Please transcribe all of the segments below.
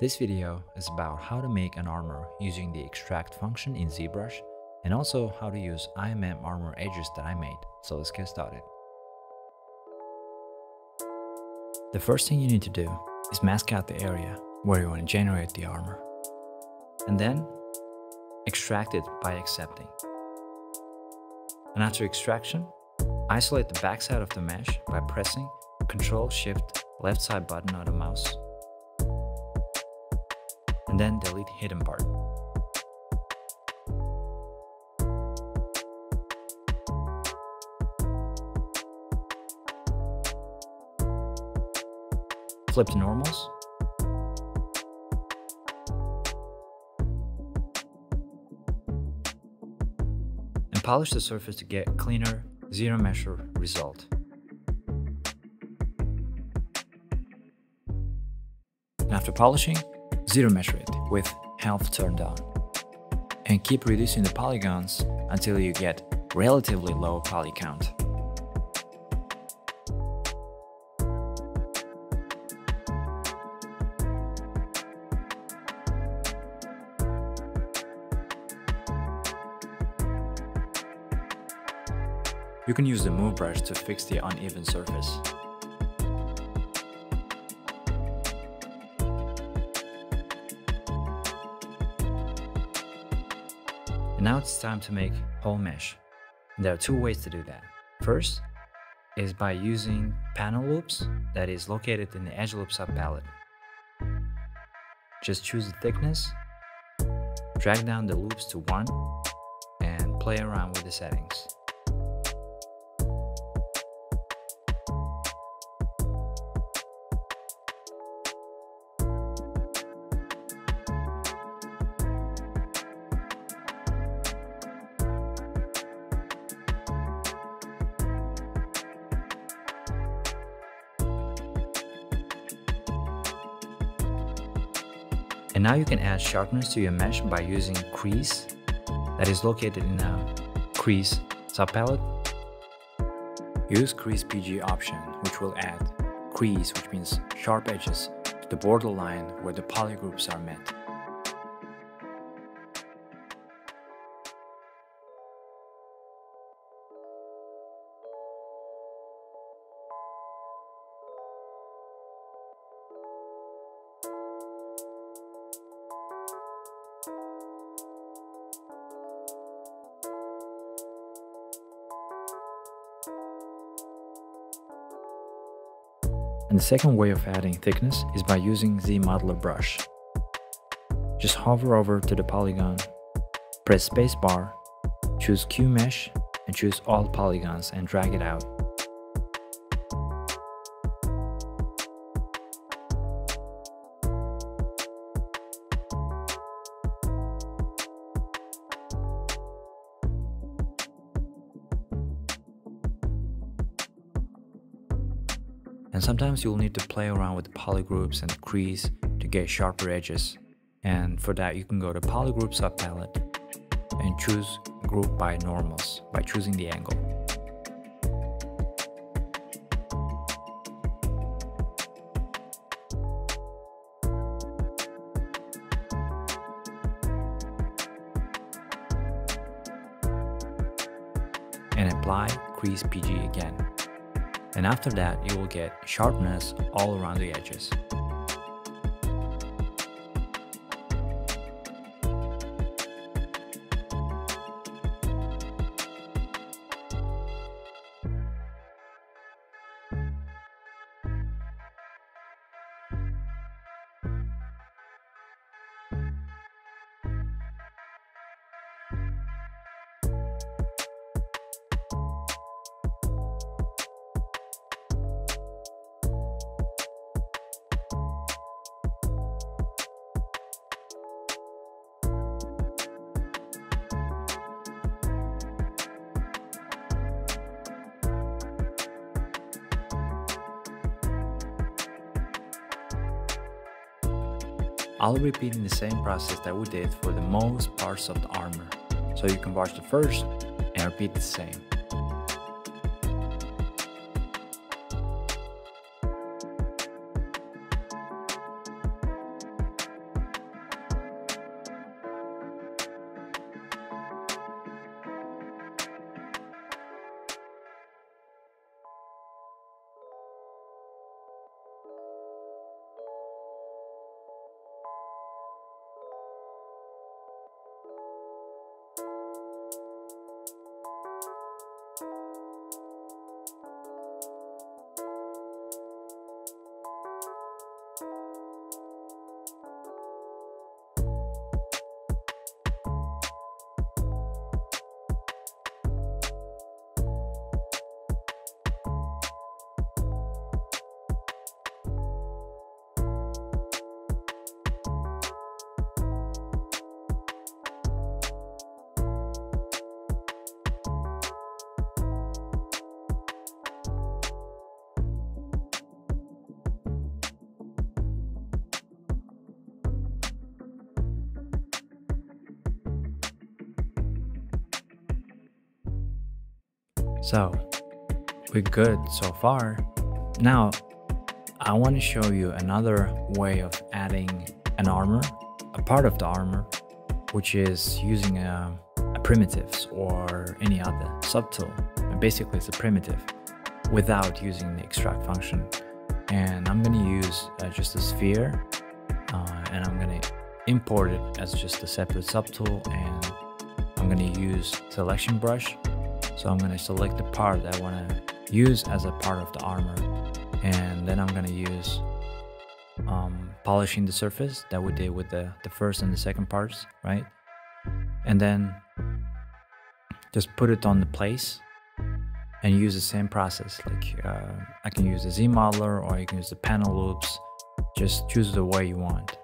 This video is about how to make an armor using the extract function in ZBrush and also how to use IMM armor edges that I made, so let's get started. The first thing you need to do is mask out the area where you want to generate the armor and then extract it by accepting. And after extraction, isolate the backside of the mesh by pressing Ctrl-Shift left side button on the mouse and then delete hidden part. Flip to normals. And polish the surface to get cleaner ZRemesher result. And after polishing, ZRemesher it with health turned down. And keep reducing the polygons until you get relatively low poly count. You can use the move brush to fix the uneven surface. And now it's time to make whole mesh. And there are two ways to do that. First is by using Panel Loops that is located in the Edge Loop subpalette. Just choose the thickness, drag down the loops to 1, and play around with the settings. And now you can add sharpness to your mesh by using crease that is located in the crease subpalette. Use crease PG option, which will add crease, which means sharp edges, to the borderline where the polygroups are met. And the second way of adding thickness is by using ZModeler brush. Just hover over to the polygon, press spacebar, choose Q-mesh and choose all polygons and drag it out. And sometimes you'll need to play around with the polygroups and the crease to get sharper edges. And for that you can go to Polygroup subpalette and choose Group by Normals by choosing the angle. And apply Crease PG again. And after that, you will get sharpness all around the edges. I'll repeat the same process that we did for the most parts of the armor, so you can watch the first and repeat the same. So we're good so far. Now I want to show you another way of adding an armor, a part of the armor, which is using a primitives or any other subtool. Basically it's a primitive without using the extract function. And I'm going to use just a sphere and I'm going to import it as just a separate subtool, and I'm going to use selection brush. So I'm going to select the part I want to use as a part of the armor, and then I'm going to use polishing the surface that we did with the first and the second parts, right? And then just put it on the place and use the same process. Like I can use the ZModeler, or you can use the panel loops. Just choose the way you want.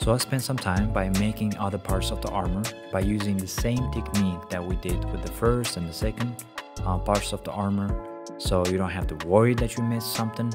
So I spent some time by making other parts of the armor by using the same technique that we did with the first and the second parts of the armor. So you don't have to worry that you missed something.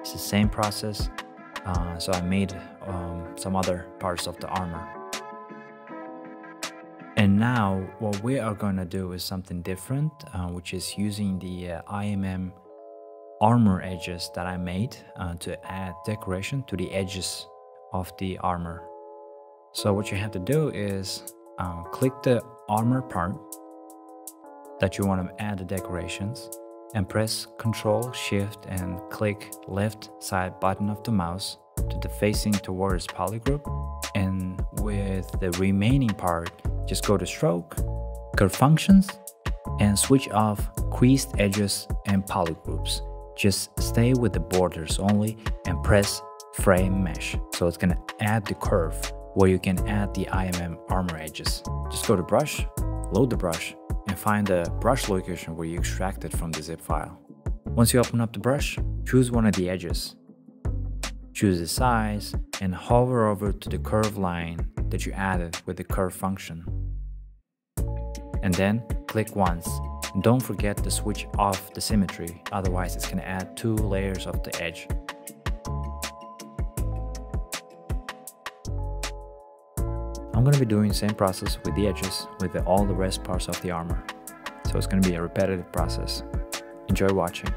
It's the same process. So I made some other parts of the armor. And now what we are going to do is something different, which is using the IMM armor edges that I made to add decoration to the edges of the armor. So what you have to do is click the armor part that you want to add the decorations and press Ctrl, Shift and click left side button of the mouse to the facing towards polygroup, and with the remaining part just go to stroke, curve functions, and switch off creased edges and polygroups. Just stay with the borders only and press frame mesh. So it's going to add the curve where you can add the IMM armor edges. Just go to brush, load the brush, and find the brush location where you extracted from the zip file. Once you open up the brush, choose one of the edges. Choose the size and hover over to the curve line that you added with the curve function. And then click once. And don't forget to switch off the symmetry, otherwise it's going to add two layers of the edge. I'm going to be doing the same process with the edges with all the rest parts of the armor. So it's going to be a repetitive process. Enjoy watching.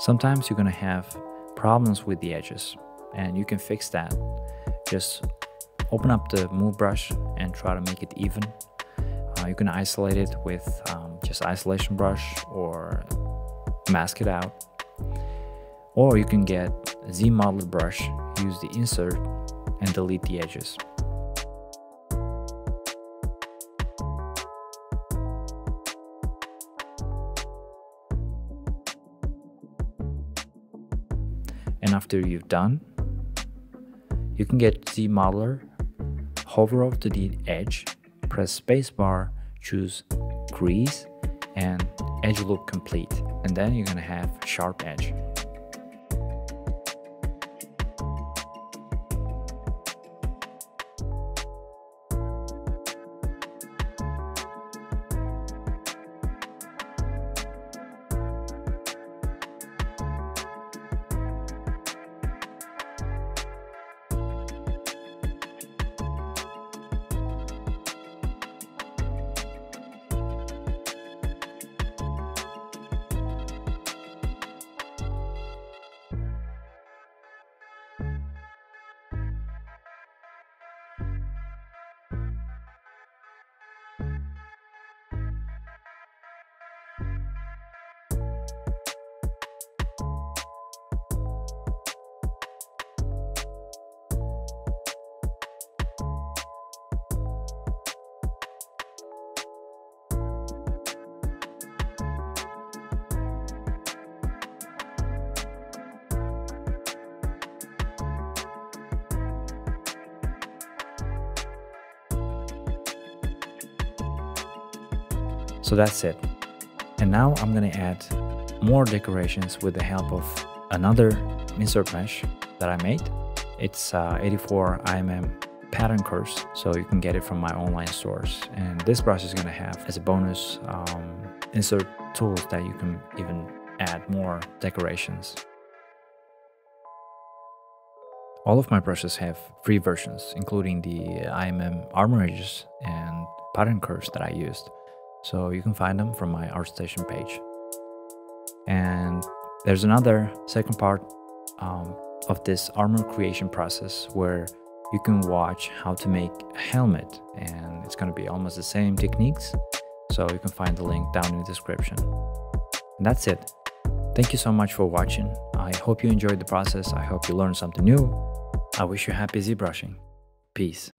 Sometimes you're going to have problems with the edges, and you can fix that. Just open up the move brush and try to make it even. You can isolate it with just isolation brush or mask it out. Or you can get ZModeler brush, use the insert and delete the edges. And after you've done, you can get ZModeler, hover over to the edge, press spacebar, choose Grease and Edge Loop Complete, and then you're gonna have sharp edge. So that's it. And now I'm going to add more decorations with the help of another insert mesh that I made. It's 84 IMM pattern curves, so you can get it from my online source. And this brush is going to have as a bonus insert tools that you can even add more decorations. All of my brushes have free versions, including the IMM armor edges and pattern curves that I used. So you can find them from my ArtStation page. And there's another second part of this armor creation process where you can watch how to make a helmet, and it's going to be almost the same techniques. So you can find the link down in the description. And that's it. Thank you so much for watching. I hope you enjoyed the process. I hope you learned something new. I wish you happy ZBrushing. Peace.